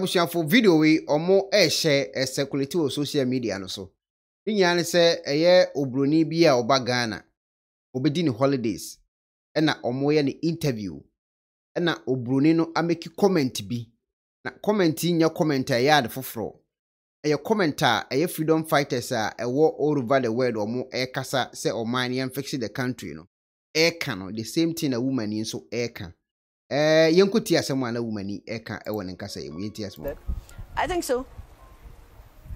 abusianfo video we omo share circulate on social media no so nyane se eye obroni bi a oba Ghana obedi ni holidays na omo ye ni interview na obroni no ameki comment bi na comment nya comment eye ad foforo eye commenter eye freedom fighters a ewo all over the world omo kasa se oman yan fix the country no eka no the same thing a woman in so eka I think so.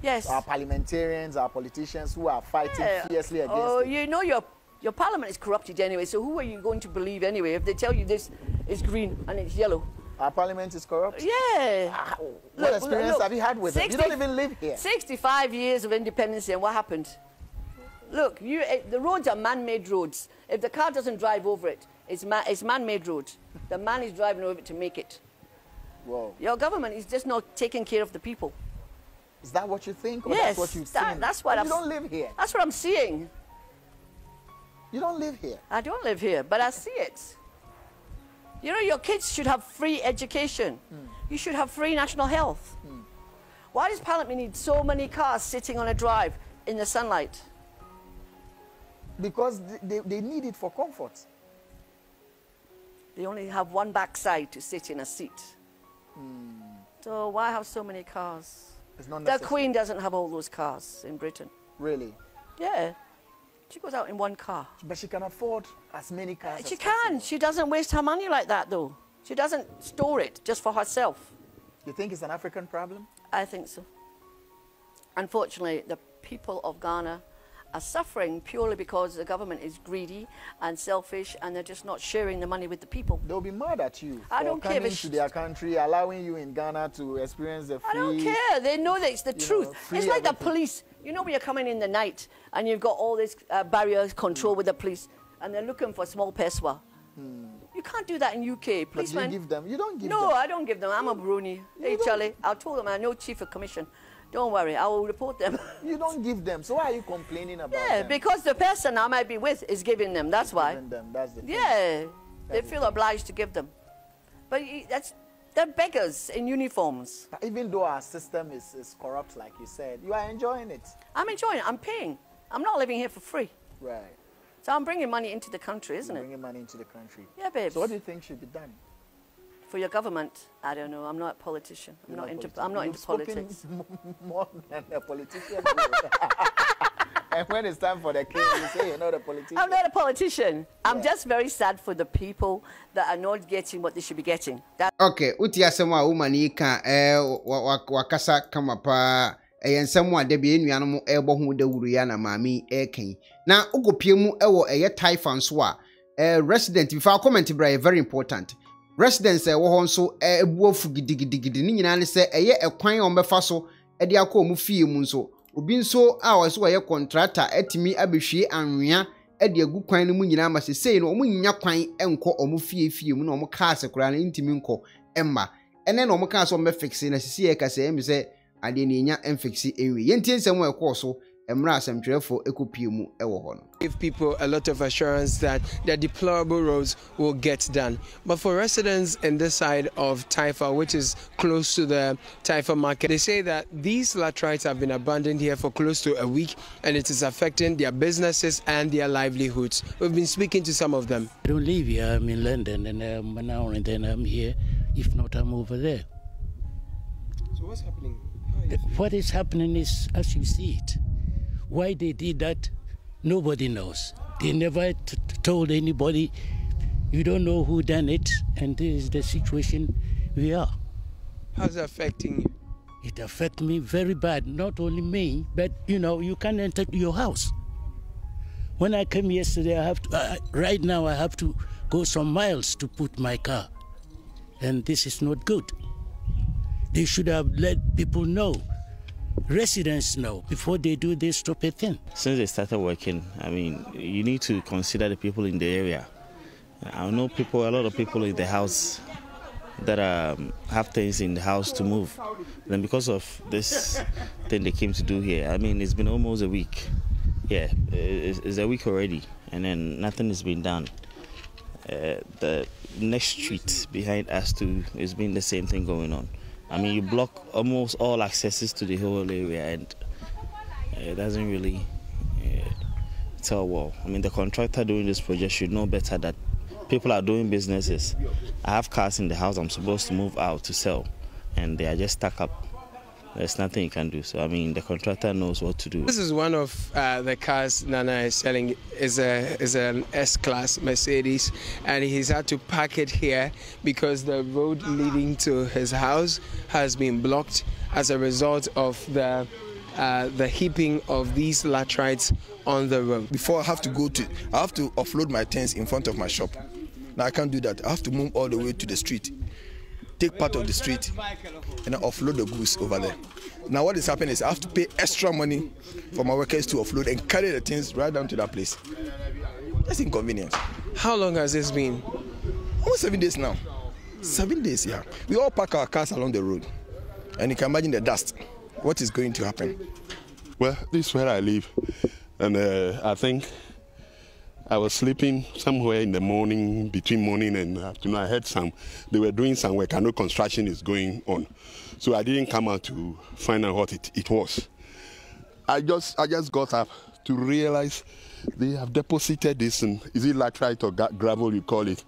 Yes. Our parliamentarians, our politicians who are fighting fiercely against it. You know your parliament is corrupted anyway, so who are you going to believe anyway? If they tell you this is green and it's yellow. Our parliament is corrupt? Yeah. What experience have you had with it? You don't even live here. 65 years of independence and what happened? Look, the roads are man-made roads. If the car doesn't drive over it, it's man-made road. The man is driving over it to make it. Whoa. Your government is just not taking care of the people. Is that what you think? Or yes, that's what you've seen? That's what you don't live here. That's what I'm seeing. You don't live here? I don't live here, but I see it. You know, your kids should have free education. Mm. You should have free national health. Mm. Why does Parliament need so many cars sitting on a drive in the sunlight? Because they need it for comfort. They only have one backside to sit in a seat. Mm. So why have so many cars? It's not necessary. The Queen doesn't have all those cars in Britain. Really? Yeah. She goes out in one car. But she can afford as many cars as possible. She can. She doesn't waste her money like that, though. She doesn't store it just for herself. You think it's an African problem? I think so. Unfortunately, the people of Ghana are suffering purely because the government is greedy and selfish, and they're just not sharing the money with the people. They'll be mad at you for coming to their country, allowing you in Ghana to experience the free. I don't care. They know that it's the truth. It's like the police. You know, when you're coming in the night and you've got all this barrier control with the police, and they're looking for small peswa. Hmm. You can't do that in UK. Policemen. But you give them. You don't give them. No, I don't give them. I'm a Bruni. Hey, Charlie. I told them I know Chief of Commission. Don't worry, I will report them. You don't give them, so why are you complaining about them? Yeah, because the person I might be with is giving them, that's why. That's the thing. Yeah, they feel obliged to give them. But they're beggars in uniforms. Even though our system is corrupt, like you said, you are enjoying it. I'm enjoying it, I'm paying. I'm not living here for free. Right. So I'm bringing money into the country, isn't it? Bringing money into the country. Yeah, babe. So what do you think should be done? For your government, I don't know. I'm not a politician. I'm not into politics. More than a politician. And when it's time for the case, you say you're not a politician. I'm not a politician. I'm just very sad for the people that are not getting what they should be getting. Okay, uti asema umani ka wakasa kama pa ensemwa debi enuanom ebo hu dawuru ya na maami eken na ogopie mu ewo eye typhoon so a resident before comment bra very important. Residents wohon so ebuofu gidigidigidi ni nyina ne se eye ekwan on befa so e de akọ mu fie mu nso obi nso a wo so ye contractor etimi abehwie anwea e de agu kwan mu nyina ma sesei no omu nya kwan enko omu fie mu na omu cars kura na ntimi nko emma ene na omu cars omu fix na sesei e kasa emi se ade ne nya enfix enwe ye ntinsem wo ekọ so give people a lot of assurance that their deplorable roads will get done. But for residents in this side of Taifa, which is close to the Taifa market, they say that these latrites have been abandoned here for close to a week and it is affecting their businesses and their livelihoods. We've been speaking to some of them. I don't live here, I'm in London, and now and then I'm here. If not, I'm over there. So what's happening? What is happening is as you see it. Why they did that, nobody knows. They never told anybody. You don't know who done it, and this is the situation we are. How's it affecting you? It affects me very bad, not only me, but you know, you can't enter your house. When I came yesterday, I have to, right now I have to go some miles to put my car, and this is not good. They should have let people know. Residents know before they do this stupid thing. Since they started working, I mean, you need to consider the people in the area. I know people, a lot of people in the house that have things in the house to move. Then because of this thing they came to do here, I mean, it's been almost a week. Yeah, it's a week already, and then nothing has been done. The next street behind us too, it's been the same thing going on. I mean, you block almost all accesses to the whole area, and it doesn't really tell well. I mean, the contractor doing this project should know better that people are doing businesses. I have cars in the house I'm supposed to move out to sell, and they are just stuck up. There's nothing you can do. So, I mean, the contractor knows what to do. This is one of the cars Nana is selling. Is an S-Class Mercedes, and he's had to park it here because the road leading to his house has been blocked as a result of the heaping of these latrites on the road. Before I have to offload my tents in front of my shop. Now I can't do that. I have to move all the way to the street, take part of the street, and I offload the goods over there. Now what is happening is I have to pay extra money for my workers to offload and carry the things right down to that place. That's inconvenience. How long has this been? Almost 7 days now. 7 days, yeah. We all park our cars along the road, and you can imagine the dust. What is going to happen? Well, this is where I live, and I think I was sleeping somewhere in the morning, between morning and afternoon. I heard they were doing some work. I know construction is going on, so I didn't come out to find out what it was. I just got up to realize they have deposited this, and is it latrite or gravel you call it,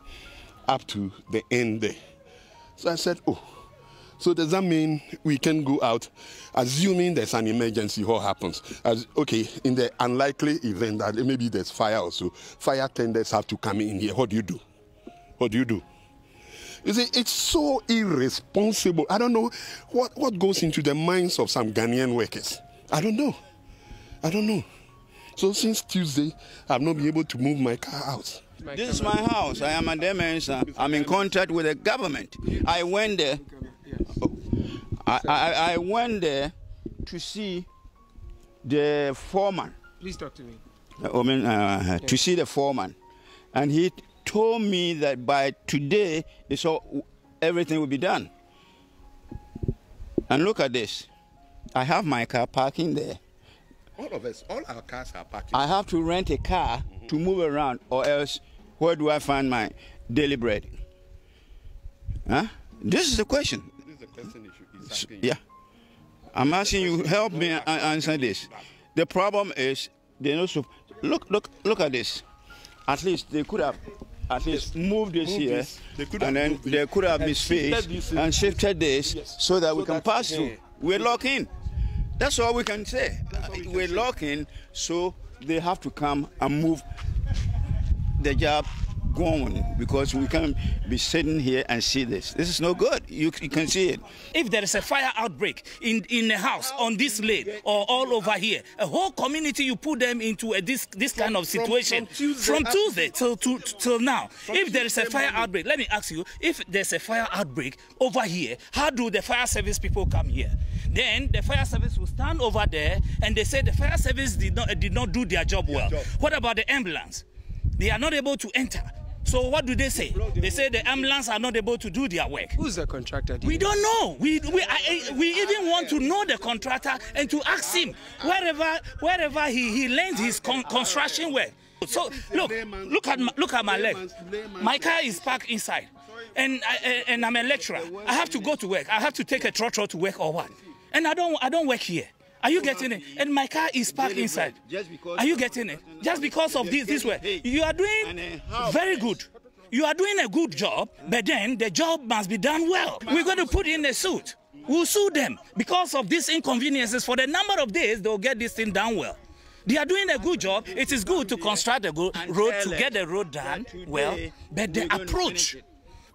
up to the end there. So I said, oh, so does that mean we can go out, assuming there's an emergency, what happens? Okay, in the unlikely event that maybe there's fire or so, fire tenders have to come in here, what do you do? What do you do? You see, it's so irresponsible. I don't know what goes into the minds of some Ghanaian workers. I don't know. I don't know. So since Tuesday, I've not been able to move my car out. This is my house. I am a dementia. I'm in contact with the government. I went there. I went there to see the foreman. Please talk to me. I mean, okay. To see the foreman, and he told me that by today, everything will be done. And look at this. I have my car parking there. All of us, all our cars are parking. I have to rent a car to move around, or else where do I find my daily bread? Huh? This is the question. This is the question issue. Yeah, I'm asking you, help me answer this. The problem is they know. Look at this. At least they could have, at least moved this here, and then they could have misfaced and shifted this so that we can pass through. We're locked in. That's all we can say. We're locked in, so they have to come and move the job. Going, because we can't be sitting here and see this. This is no good. You can see it. If there is a fire outbreak in a house on this lane or all over here, a whole community, you put them into this kind of situation from Tuesday till now. If there is a fire outbreak, let me ask you, if there's a fire outbreak over here, how do the fire service people come here? Then the fire service will stand over there and they say the fire service did not do their job well. What about the ambulance? They are not able to enter. So what do they say? They say the ambulance are not able to do their work. Who's the contractor? We don't know. We even want to know the contractor and to ask him wherever he learns his construction work. So look at my leg. My car is parked inside, and I'm a lecturer. I have to go to work. I have to take a trotro to work or what? And I don't work here. Are you getting it? And my car is parked inside. Are you getting it? Just because of this way. You are doing very good. You are doing a good job, but then the job must be done well. We're going to put in a suit. We'll sue them because of these inconveniences. For the number of days, they'll get this thing done well. They are doing a good job. It is good to construct a good road, to get the road done well, but the approach.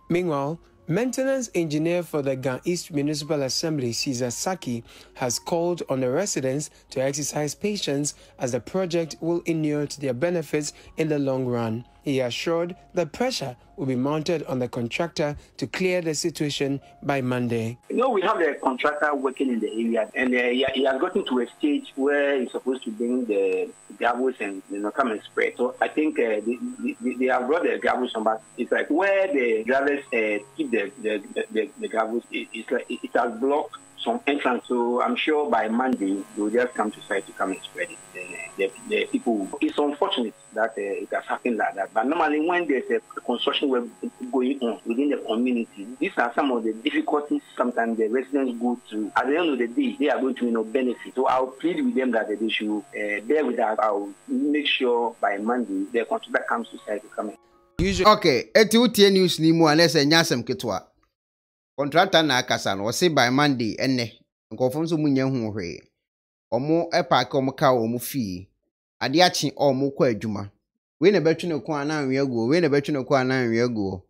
Meanwhile, Maintenance Engineer for the Ghan East Municipal Assembly, Caesar Saki, has called on the residents to exercise patience as the project will inure to their benefits in the long run. He assured that pressure will be mounted on the contractor to clear the situation by Monday. You know, we have a contractor working in the area, and he has gotten to a stage where he's supposed to bring the gravels and come and spread. So I think they have brought the gravels on, but it's like where the drivers keep the gravels, it's like it has blocked some entrance. So I'm sure by Monday, they will just come to site to come and spread it. The people. It's unfortunate that it has happened like that. But normally when there's a construction work going on within the community, these are some of the difficulties sometimes the residents go through. At the end of the day, they are going to benefit. So I'll plead with them that they should bear with us. I'll make sure by Monday, the contractor comes to site to come in. Okay, etutie news ni mu anese nyasem ketwa. Contractor na akasa no say by Monday ene. Nkofo nso munya hu hwe. Omo epark omo ka omo fee. Ade achi omo kwa adwuma. We na betwe ne kwa na anwe aguo. We na betwe ne kwa na anwe aguo.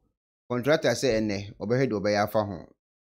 Contractor say ene obehede obeya afa ho.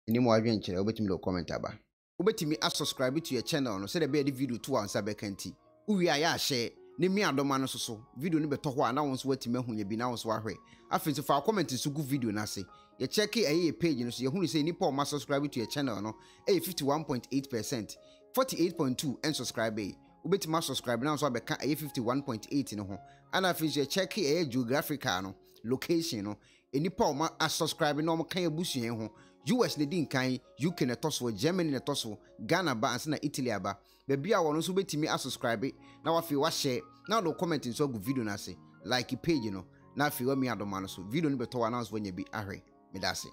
Ni mu adwen kire obetimi lo comment aba. Obetimi subscribe to your channel no say the be the video to answer back anti. Uwi aye a share. Ni mi adoma no soso video ni beto ho ana won so watime hunya bi na won so ahwe afenso fa comment so gu video na se ye check e page no so ye hunu se ni pa ma subscribe to your channel no e 51.8% 48.2 and subscribe e obetima subscribe na so abeka e 51.8 no ho ana afenso ye check e geographical no location no eni pa ma subscribe no mo kan ebusuen ho US ne din kan UK ne toso Germany ne toso Ghana ba ansa na Italy aba baby a wono so betimi asubscribe na wafi wa share na no comment so go video na se like page no na afi wa mi adoma no so video ni beto announce wonya bi ahwe medase.